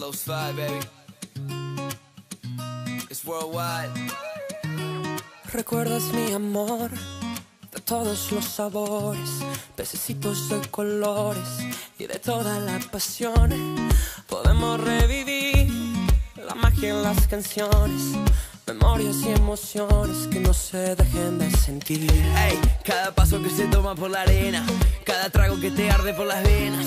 Slow slide, baby. It's worldwide. Recuerdas mi amor de todos los sabores, pececitos de colores y de toda la pasión. Podemos revivir la magia en las canciones, memorias y emociones que no se dejen de sentir. Hey, cada paso que se toma por la arena, cada trago que te arde por las venas,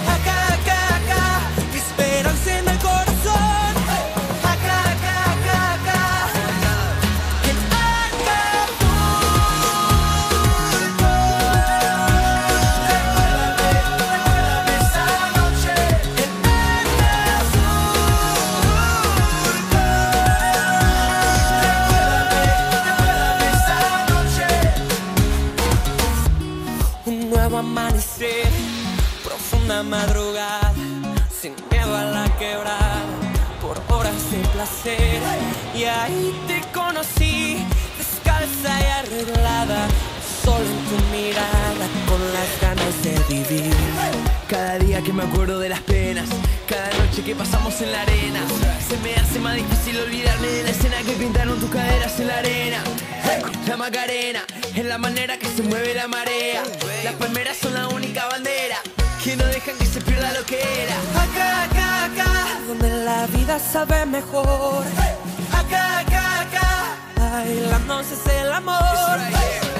acá, acá, esperanza en el corazón. Acá, acá, acá, acá, que anda esa noche, que anda esa noche. Un nuevo amanecer, una madrugada, sin miedo a la quebrada, por horas de placer. Y ahí te conocí, descalza y arreglada, solo en tu mirada, con las ganas de vivir. Cada día que me acuerdo de las penas, cada noche que pasamos en la arena, se me hace más difícil olvidarme de la escena que pintaron tus caderas en la arena. La Macarena es la manera que se mueve la marea, las palmeras son la única bandera que no dejan que se pierda lo que era. Acá, acá, acá, donde la vida sabe mejor. Acá, acá, acá, bailamos es el amor.